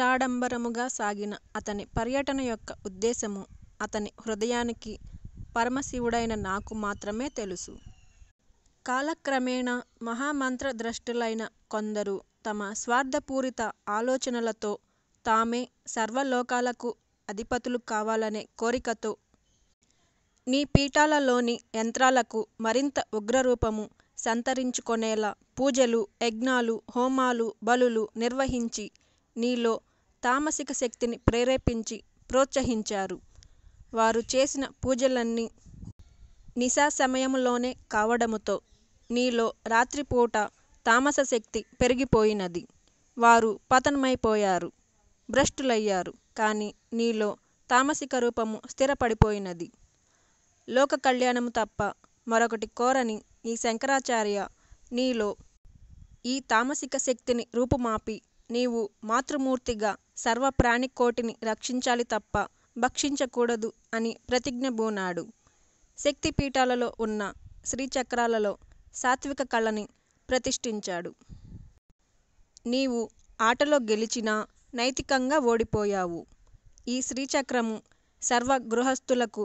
నిరాడంబరముగా సాగిన అతని పర్యటన యొక్క ఉద్దేశము అతని హృదయానికి పరమశివుడైన నాకు మాత్రమే తెలుసు. కాలక్రమేణా మహామంత్ర ద్రష్టులైన కొందరు తమ స్వార్థపూరిత ఆలోచనలతో తామే సర్వలోకాలకు అధిపతులు కావాలనే కోరికతో నీ పీఠాలలోని యంత్రాలకు మరింత ఉగ్రరూపము సంతరించుకొనేలా పూజలు, యజ్ఞాలు, హోమాలు, బలులు నిర్వహించి నీలో తామసిక శక్తిని ప్రేరేపించి ప్రోత్సహించారు. వారు చేసిన పూజలన్నీ నిశా సమయంలోనే కావడముతో నీలో రాత్రిపూట తామస శక్తి పెరిగిపోయినది. వారు పతనమైపోయారు, భ్రష్టులయ్యారు. కానీ నీలో తామసిక రూపము స్థిరపడిపోయినది. లోక కళ్యాణము తప్ప మరొకటి కోరని ఈ శంకరాచార్య నీలో ఈ తామసిక శక్తిని రూపుమాపి నీవు మాతృమూర్తిగా సర్వ ప్రాణికోటిని రక్షించాలి తప్ప భక్షించకూడదు అని ప్రతిజ్ఞ బూనాడు. శక్తిపీఠాలలో ఉన్న శ్రీచక్రాలలో సాత్విక కళని ప్రతిష్ఠించాడు. నీవు ఆటలో గెలిచినా నైతికంగా ఓడిపోయావు. ఈ శ్రీచక్రము సర్వ గృహస్థులకు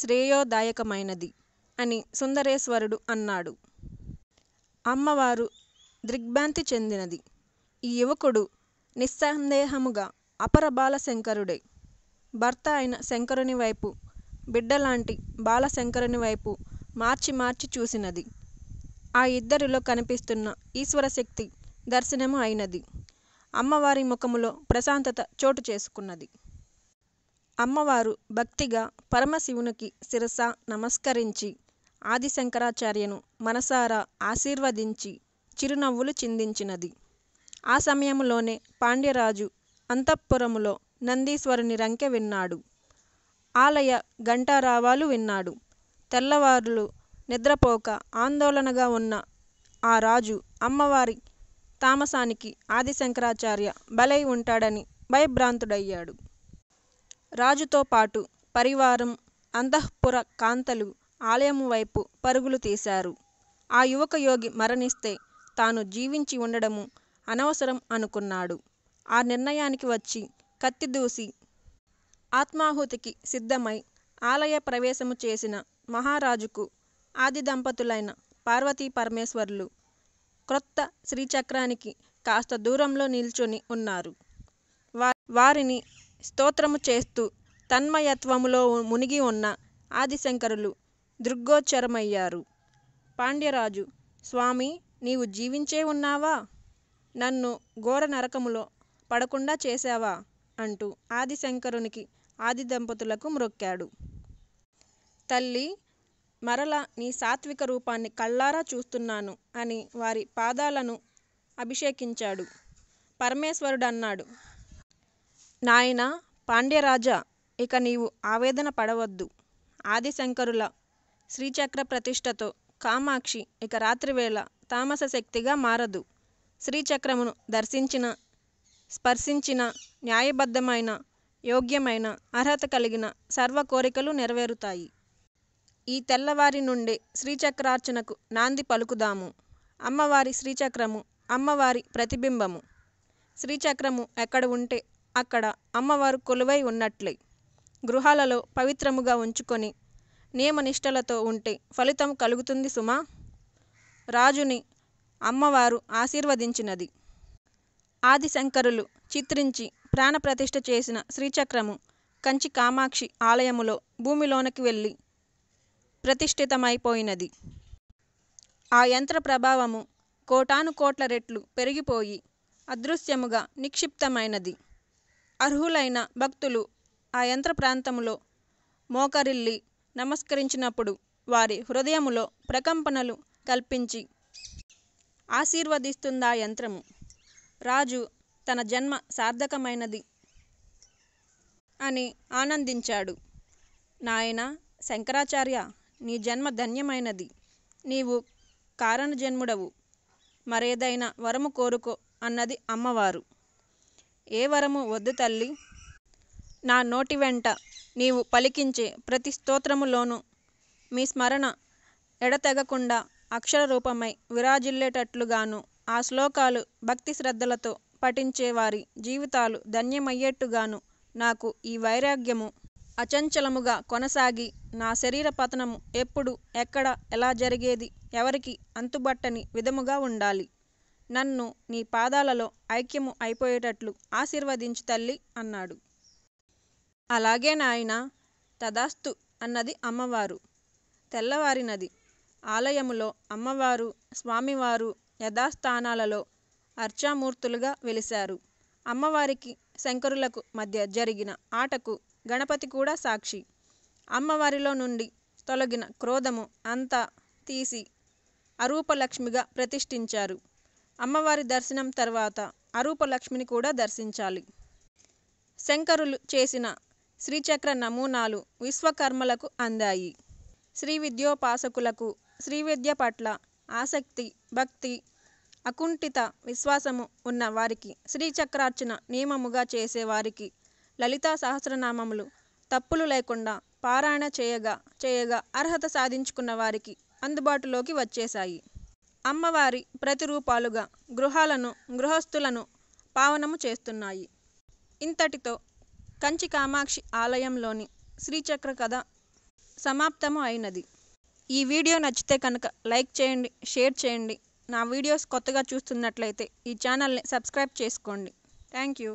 శ్రేయోదాయకమైనది అని సుందరేశ్వరుడు అన్నాడు. అమ్మవారు దిగ్భ్రాంతి చెందినది. ఈ యువకుడు నిస్సందేహముగా అపర బాలశంకరుడే. భర్త అయిన శంకరుని వైపు, బిడ్డలాంటి బాలశంకరుని వైపు మార్చి మార్చి చూసినది. ఆ ఇద్దరిలో కనిపిస్తున్న ఈశ్వరశక్తి దర్శనము అయినది. అమ్మవారి ముఖములో ప్రశాంతత చోటు చేసుకున్నది. అమ్మవారు భక్తిగా పరమశివునికి శిరస నమస్కరించి ఆది శంకరాచార్యను మనసారా ఆశీర్వదించి చిరునవ్వులు చిందించినది. ఆ సమయంలోనే పాండ్యరాజు అంతఃపురములో నందీశ్వరుని రంకె విన్నాడు. ఆలయ ఘంటారావాలు విన్నాడు. తెల్లవారులు నిద్రపోక ఆందోళనగా ఉన్న ఆ రాజు అమ్మవారి తామసానికి ఆది శంకరాచార్య బలై ఉంటాడని భయభ్రాంతుడయ్యాడు. రాజుతో పాటు పరివారం, అంతఃపుర కాంతలు ఆలయము వైపు పరుగులు తీశారు. ఆ యువక యోగి మరణిస్తే తాను జీవించి ఉండడము అనవసరం అనుకున్నాడు. ఆ నిర్ణయానికి వచ్చి కత్తిదూసి ఆత్మాహుతికి సిద్ధమై ఆలయ ప్రవేశము చేసిన మహారాజుకు ఆది దంపతులైన పార్వతీ పరమేశ్వరులు క్రొత్త శ్రీచక్రానికి కాస్త దూరంలో నిల్చుని ఉన్నారు. వారిని స్తోత్రము చేస్తూ తన్మయత్వములో మునిగి ఉన్న ఆదిశంకరులు దృగ్గోచరమయ్యారు. పాండ్యరాజు, స్వామి, నీవు జీవించే ఉన్నావా? నన్ను ఘోర నరకములో పడకుండా చేశావా అంటూ ఆదిశంకరునికి ఆది దంపతులకు మ్రొక్కాడు. తల్లి, మరలా నీ సాత్విక రూపాన్ని కళ్ళారా చూస్తున్నాను అని వారి పాదాలను అభిషేకించాడు. పరమేశ్వరుడు అన్నాడు, నాయన పాండ్యరాజా, ఇక నీవు ఆవేదన పడవద్దు. ఆదిశంకరుల శ్రీచక్ర ప్రతిష్టతో కామాక్షి ఇక రాత్రివేళ తామస శక్తిగా మారదు. శ్రీచక్రమును దర్శించిన, స్పర్శించిన న్యాయబద్ధమైన, యోగ్యమైన, అర్హత కలిగిన సర్వ కోరికలు నెరవేరుతాయి. ఈ తెల్లవారి నుండే శ్రీచక్రార్చనకు నాంది పలుకుదాము. అమ్మవారి శ్రీచక్రము అమ్మవారి ప్రతిబింబము. శ్రీచక్రము ఎక్కడ ఉంటే అక్కడ అమ్మవారు కొలువై ఉన్నట్లే. గృహాలలో పవిత్రముగా ఉంచుకొని నియమనిష్టలతో ఉంటే ఫలితం కలుగుతుంది సుమా. రాజుని అమ్మవారు ఆశీర్వదించినది. ఆదిశంకరులు చిత్రించి ప్రాణప్రతిష్ఠ చేసిన శ్రీచక్రము కంచి కామాక్షి ఆలయములో భూమిలోనికి వెళ్ళి ప్రతిష్ఠితమైపోయినది. ఆ యంత్ర ప్రభావము కోటానుకోట్ల రెట్లు పెరిగిపోయి అదృశ్యముగా నిక్షిప్తమైనది. అర్హులైన భక్తులు ఆ యంత్ర ప్రాంతములో మోకరిల్లి నమస్కరించినప్పుడు వారి హృదయములో ప్రకంపనలు కల్పించి ఆశీర్వదిస్తుందా యంత్రము. రాజు తన జన్మ సార్థకమైనది అని ఆనందించాడు. నాయన శంకరాచార్య, నీ జన్మ ధన్యమైనది. నీవు కారణజన్ముడవు. మరేదైనా వరము కోరుకో అన్నది అమ్మవారు. ఏ వరము వద్దు తల్లి. నా నోటి వెంట నీవు పలికించే ప్రతి స్తోత్రములోనూ మీ స్మరణ ఎడతెగకుండా అక్షర రూపమై విరాజిల్లేటట్లుగాను ఆ శ్లోకాలు భక్తి శ్రద్ధలతో పఠించేవారి జీవితాలు ధన్యమయ్యేట్టుగాను నాకు ఈ వైరాగ్యము అచంచలముగా కొనసాగి నా శరీర పతనము ఎప్పుడు ఎక్కడ ఎలా జరిగేది ఎవరికి అంతుబట్టని విధముగా ఉండాలి. నన్ను నీ పాదాలలో ఐక్యము అయిపోయేటట్లు ఆశీర్వదించు తల్లి అన్నాడు. అలాగే నాయనా, తదాస్తు అన్నది అమ్మవారు. తెల్లవారినది. ఆలయములో అమ్మవారు స్వామివారు యథాస్థానాలలో అర్చామూర్తులుగా వెలిశారు. అమ్మవారికి శంకరులకు మధ్య జరిగిన ఆటకు గణపతి కూడా సాక్షి. అమ్మవారిలో నుండి తొలగిన క్రోధము అంతా తీసి అరూపలక్ష్మిగా ప్రతిష్ఠించారు. అమ్మవారి దర్శనం తర్వాత అరూపలక్ష్మిని కూడా దర్శించాలి. శంకరులు చేసిన శ్రీచక్ర నమూనాలు విశ్వకర్మలకు అందాయి. శ్రీవిద్యోపాసకులకు శ్రీవిద్య పట్ల ఆసక్తి భక్తి అకుంఠిత విశ్వాసము ఉన్న వారికి శ్రీచక్రార్చన నియమముగా చేసేవారికి లలితా సహస్రనామములు తప్పులు లేకుండా పారాయణ చేయగా అర్హత సాధించుకున్న వారికి అందుబాటులోకి వచ్చేశాయి. అమ్మవారి ప్రతిరూపాలుగా గృహాలను గృహస్థులను పావనము చేస్తున్నాయి. ఇంతటితో కంచి కామాక్షి ఆలయంలోని శ్రీచక్ర కథ సమాప్తము అయినది. ఈ వీడియో నచ్చితే కనుక లైక్ చేయండి, షేర్ చేయండి. నా వీడియోస్ కొత్తగా చూస్తున్నట్లయితే ఈ ఛానల్ని సబ్స్క్రైబ్ చేసుకోండి. Thank you.